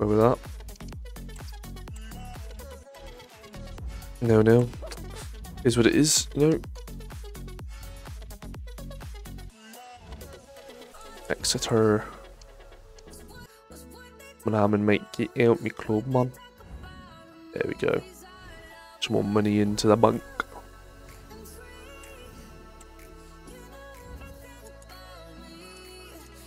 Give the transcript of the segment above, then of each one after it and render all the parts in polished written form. Go with that. No, no. Is what it is, you know. Exeter. Manhammon, mate, get out me club, man. There we go. Some more money into the bank.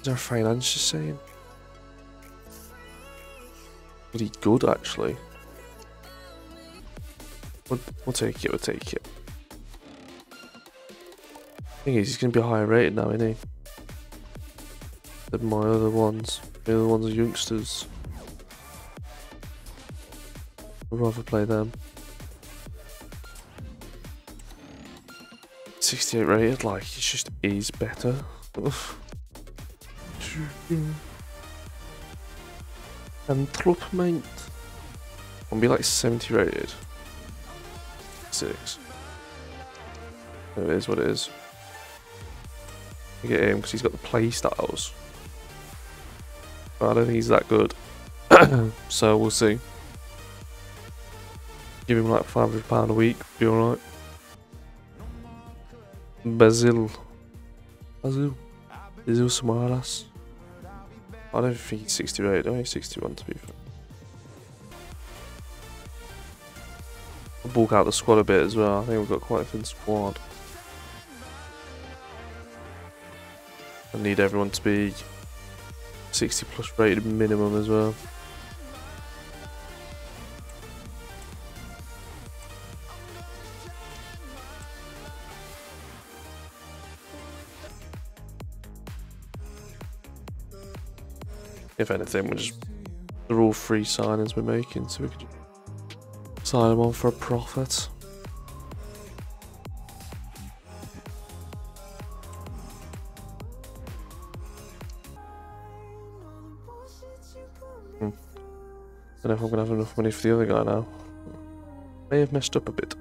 Is our finance just saying? Pretty good, actually. We'll take it, we'll take it. The thing is, he's going to be higher rated now, isn't he? Than my other ones. The other ones are youngsters. I'd rather play them. 68 rated, like, it just is better. Anthropmate. I'll be like 70 rated. 6. It is what it is. I get him because he's got the play styles. But I don't think he's that good. So we'll see. Give him like £500 a week, be alright. Basil Samaras. I don't think he's 60 rated, only 61 to be fair. I'll bulk out the squad a bit as well, I think we've got quite a thin squad. I need everyone to be 60 plus rated minimum as well. If anything, we're just, they're all free signings we're making, so we could sign them on for a profit. I don't know if I'm gonna have enough money for the other guy now. May have messed up a bit.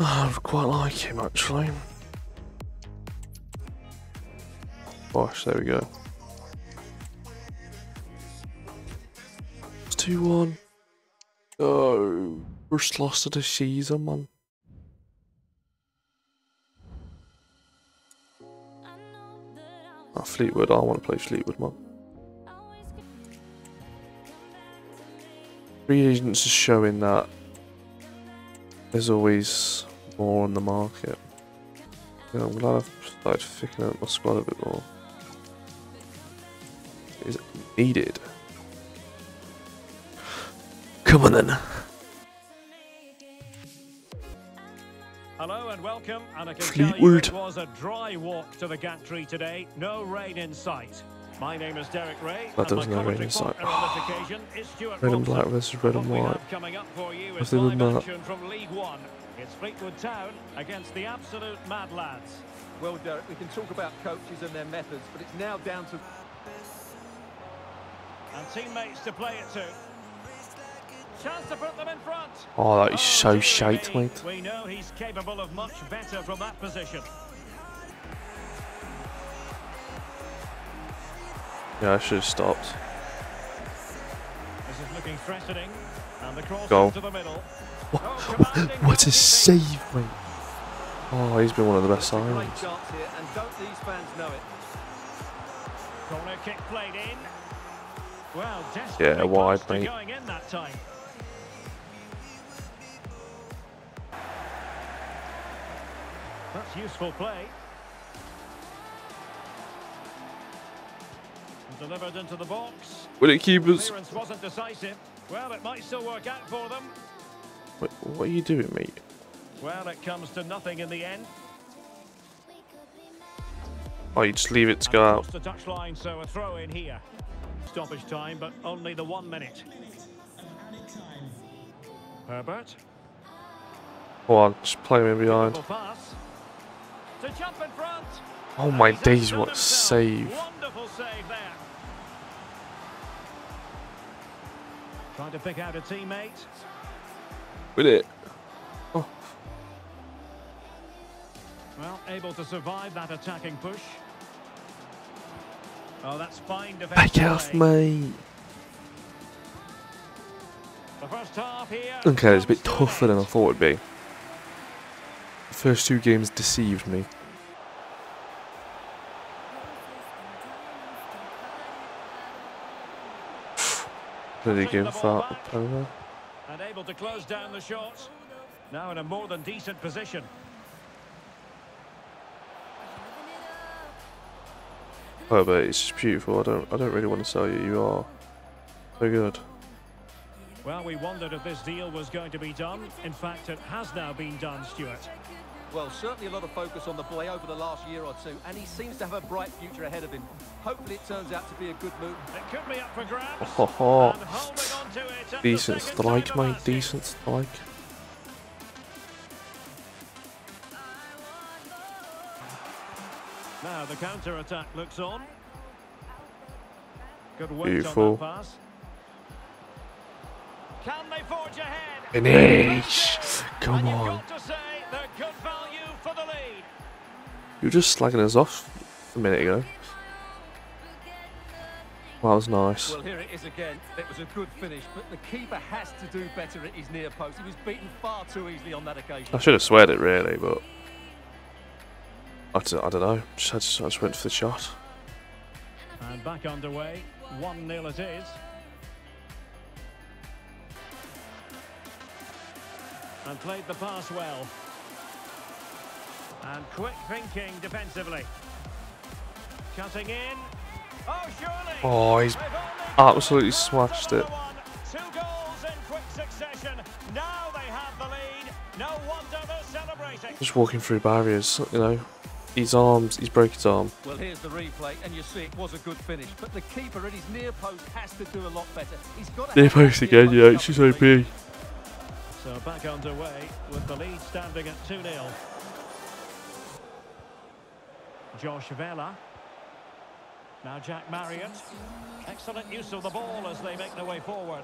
I quite like him actually. Bosh, there we go. It's 2-1. Oh, first loss of the season, man. Oh, Fleetwood, I want to play Fleetwood, man. Free agents is showing that there's always more on the market. Yeah, I'm glad I've started thickening up my squad a bit more. Is it needed? Come on then. Hello and welcome, and I can Fleetwood. Tell you it was a dry walk to the gantry today. No rain in sight. My name is Derek Ray. That doesn't have rain in sight. Red and black versus red and white. I've done that. From League One. It's Fleetwood Town against the absolute mad lads. Well, Derek, we can talk about coaches and their methods, but it's now down to and teammates to play it to. Chance to put them in front. Oh, that is so shite, mate. We know he's capable of much better from that position. Yeah, I should have stopped. This is looking threatening, and the cross into the middle. What a save, mate! Oh, he's been one of the best signings. Great chance here, and don't these fans know it? Corner kick played in. Well, yeah, wide, mate. Going in that time. That's useful play. Delivered into the box. Will it keep us? Wasn't decisive. Well, it might still work out for them. Wait, what are you doing, mate? Well, it comes to nothing in the end. Oh, you just leave it to go out. The touchline, so a throw in here. Stoppage time, but only the 1 minute. Herbert. Come on, just play me behind. To jump in front. Oh my days! What save! Wonderful save there. Trying to pick out a teammate. will it? Oh. Well, able to survive that attacking push. Oh, that's fine defense. Back off, mate. The first half here. Okay, it's a bit tougher than I thought it'd be. The first two games deceived me. Bloody game fart up over. And able to close down the shots. Now in a more than decent position. Oh, but it's just beautiful. I don't really want to sell you. You are so good. Well, we wondered if this deal was going to be done. In fact, it has now been done, Stuart. Well, certainly a lot of focus on the boy over the last year or two, and he seems to have a bright future ahead of him. Hopefully it turns out to be a good move. It could be up for grabs. Oh, ho, ho. And to it decent strike, mate. Decent strike. Now the counter-attack looks on. Good work on that pass. Can they forge ahead? Finish! Come on. Good value for the lead. You were just slagging us off a minute ago. Well, that was nice. Well, here it is again. It was a good finish, but the keeper has to do better at his near post. He was beaten far too easily on that occasion. I should have sweared it, really, but I don't know. I just went for the shot. And back underway. 1-0 it is. And played the pass well. And quick thinking defensively. Cutting in. Oh, surely. Oh, he's absolutely smashed it. Two goals in quick succession. Now they have the lead. No wonder they're celebrating. Just walking through barriers, you know. His arms, he's broke his arm. Well, here's the replay, and you see it was a good finish. But the keeper at his near post has to do a lot better. He's got near post again, yeah, it's just OP. So back underway with the lead standing at 2-0. Josh Vela. Now Jack Marriott. Excellent use of the ball as they make their way forward.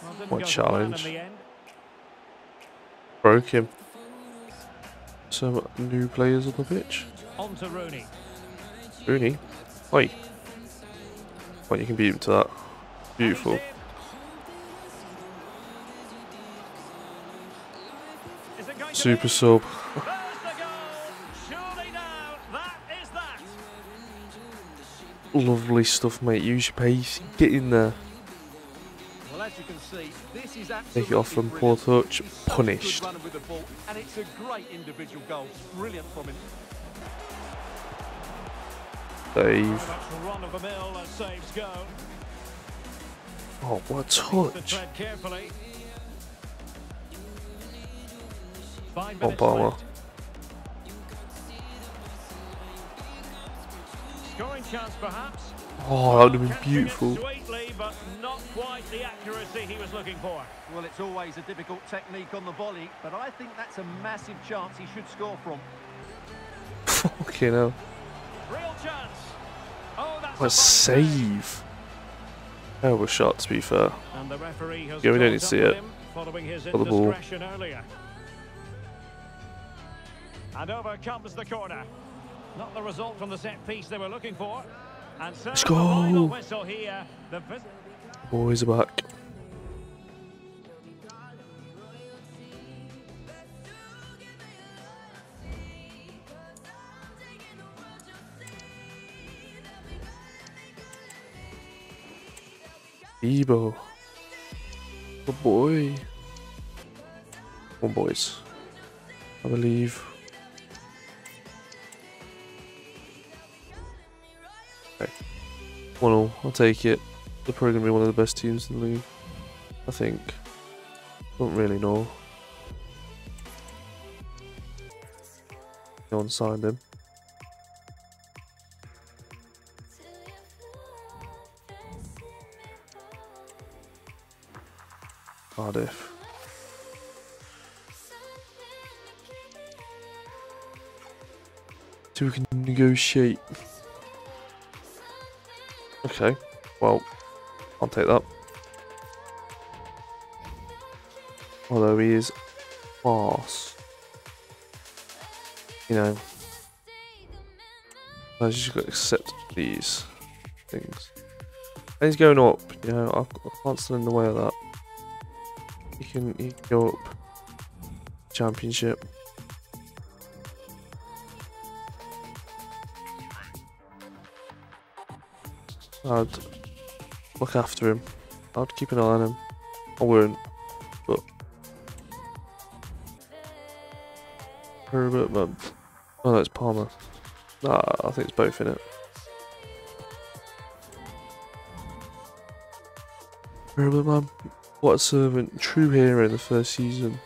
Well, what challenge. Broke him. Some new players on the pitch. On to Rooney. Rooney? Oi. Well, you can beat him to that. Beautiful. Super sub. Lovely stuff, mate. Use your pace. Get in there. Well, as you can see, this is take it off from poor touch. Punished. And it's a great individual goal. Brilliant from him. Dave. Oh, what a touch. Oh, Palmer. Scoring chance perhaps. Oh, that would have been beautiful. Sweetly, but not quite the accuracy he was looking for. Well, it's always a difficult technique on the volley, but I think that's a massive chance he should score from. Okay, now. Real chance. Oh, that's what a save. Terrible shot, to be fair. And the referee has yeah, we don't need to see it. Following his indiscretion earlier. And over comes the corner. Not the result from the set piece they were looking for. And so let's go. Whistle here. The boys are back. Ebo. Oh boy. Oh boys. I believe. One all, I'll take it. They're probably going to be one of the best teams in the league, I think. Don't really know. Go and sign him. Cardiff. So we can negotiate. Okay, well, I'll take that. although he is class. You know, I just got to accept these things. And he's going up, you know, I can't stand in the way of that. He can go up. Championship. I'd look after him. I'd keep an eye on him. I wouldn't, but... Peribotman. Oh, that's Palmer. Nah, I think it's both in it. Peribotman. What a servant. True hero the first season.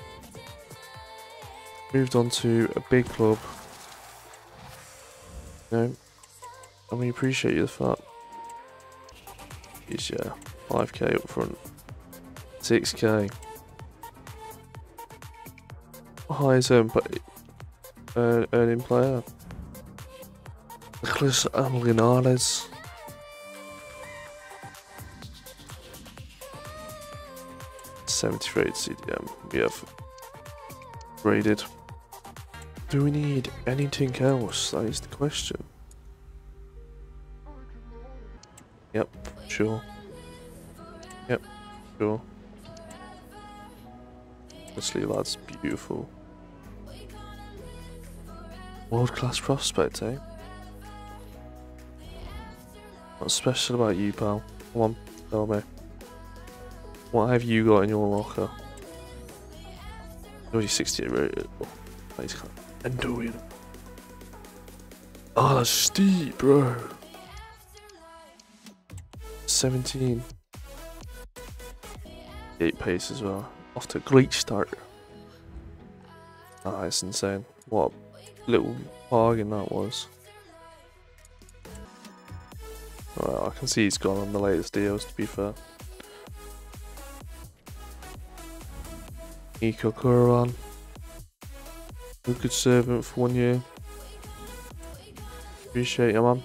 Moved on to a big club. You know, and we appreciate you for that. It's, yeah, 5k up front. 6k. Highest earning player. Nicholas Amalinares. $73 CDM. We have graded. Do we need anything else? That is the question. Yep, sure. Yep, sure. Honestly, that's beautiful. World-class prospect, eh? What's special about you, pal? Come on, tell me. What have you got in your locker? Already 68 rated. Enduring. Oh, that's steep, bro. 17. 8 pace as well. Off to a great start. Ah, it's insane. What a little bargain that was. Alright, I can see he's gone on the latest deals, to be fair. Nico Kurwan, a good servant for 1 year. Appreciate you, man.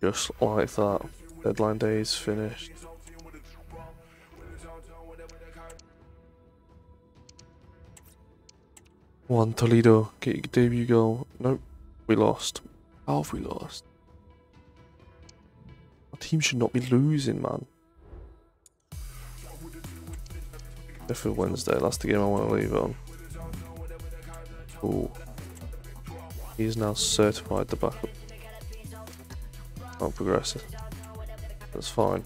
Just like that, deadline day is finished. Juan Toledo, get your debut goal. Nope, we lost. How have we lost? Our team should not be losing, man. Sheffield Wednesday, that's the game I want to leave on. Ooh. He's now certified the backup. I'm progressing. That's fine.